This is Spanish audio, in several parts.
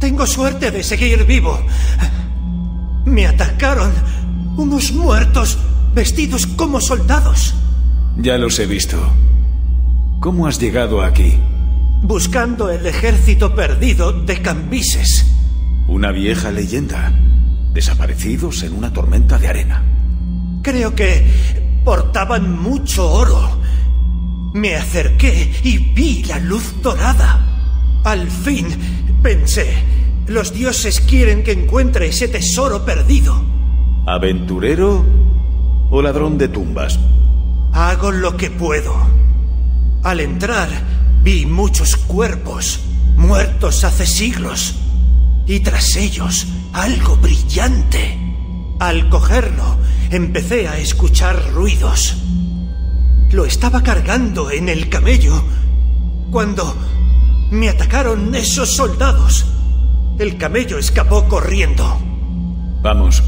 Tengo suerte de seguir vivo. Me atacaron unos muertos vestidos como soldados. Ya los he visto. ¿Cómo has llegado aquí? Buscando el ejército perdido de Cambises. Una vieja leyenda. Desaparecidos en una tormenta de arena. Creo que portaban mucho oro. Me acerqué y vi la luz dorada. Al fin, pensé, los dioses quieren que encuentre ese tesoro perdido. ¿Aventurero o ladrón de tumbas? Hago lo que puedo. Al entrar, vi muchos cuerpos, muertos hace siglos. Y tras ellos, algo brillante. Al cogerlo, empecé a escuchar ruidos. Lo estaba cargando en el camello cuando me atacaron esos soldados. El camello escapó corriendo. Vamos,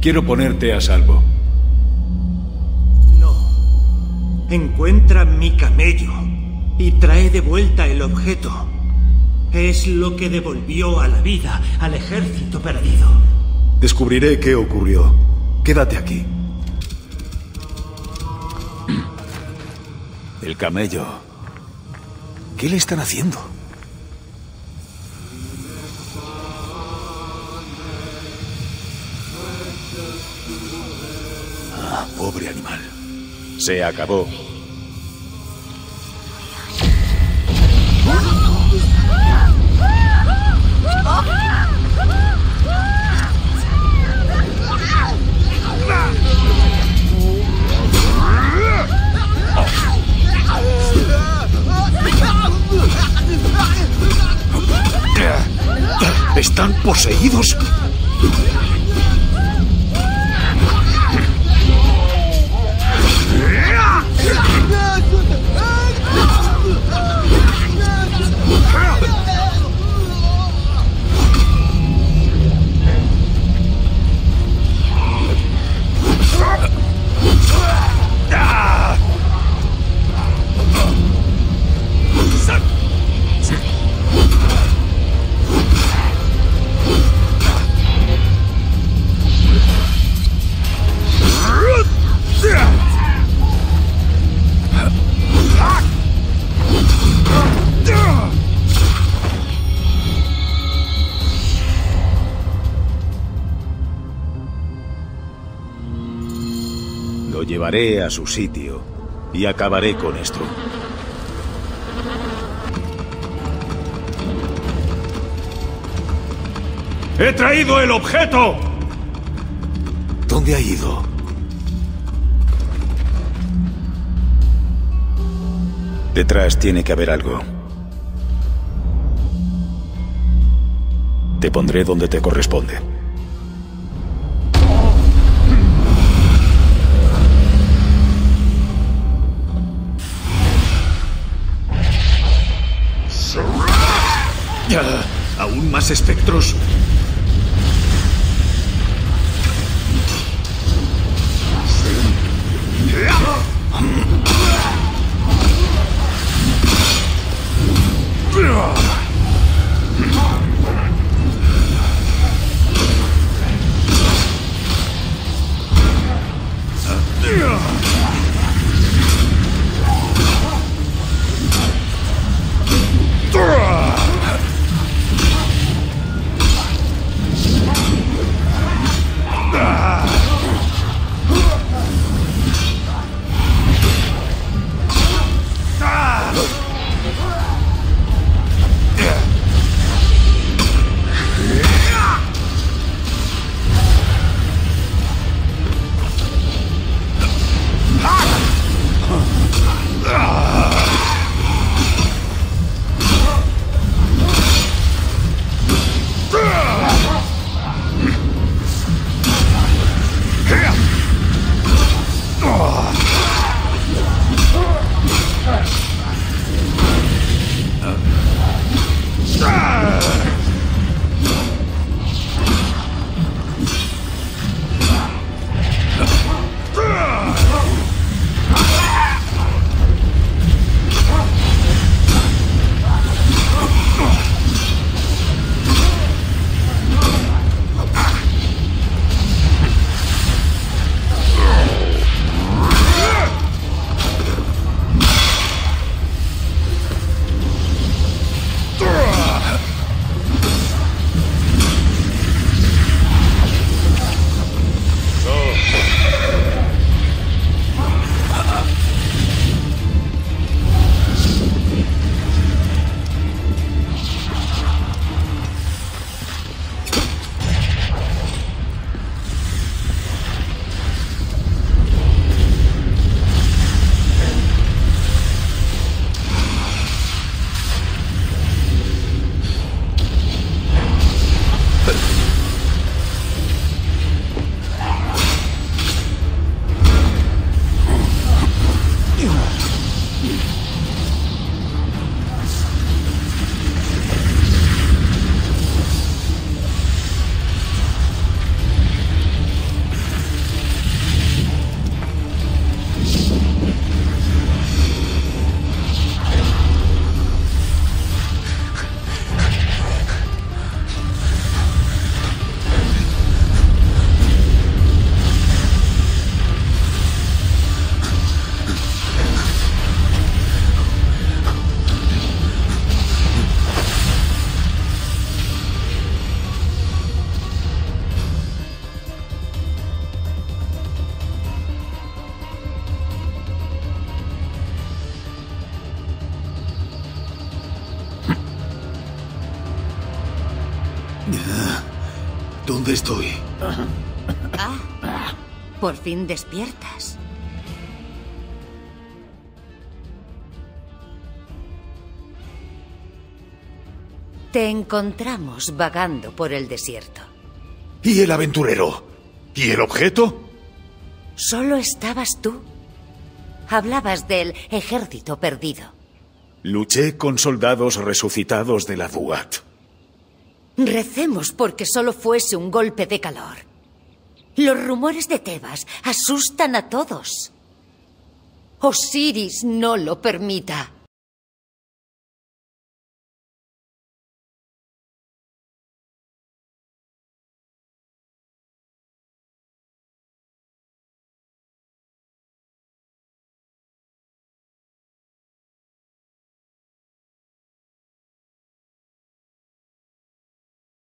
quiero ponerte a salvo. No. Encuentra mi camello y trae de vuelta el objeto. Es lo que devolvió a la vida al ejército perdido. Descubriré qué ocurrió. Quédate aquí. El camello. ¿Qué le están haciendo? Ah, pobre animal. Se acabó. ¿Están poseídos? Lo llevaré a su sitio y acabaré con esto. ¡He traído el objeto! ¿Dónde ha ido? Detrás tiene que haber algo. Te pondré donde te corresponde. ¿Aún más espectros? ¿Dónde estoy? Ah, por fin despiertas. Te encontramos vagando por el desierto. ¿Y el aventurero? ¿Y el objeto? Solo estabas tú. Hablabas del ejército perdido. Luché con soldados resucitados de la Duat. Recemos porque solo fuese un golpe de calor. Los rumores de Tebas asustan a todos. Osiris no lo permita.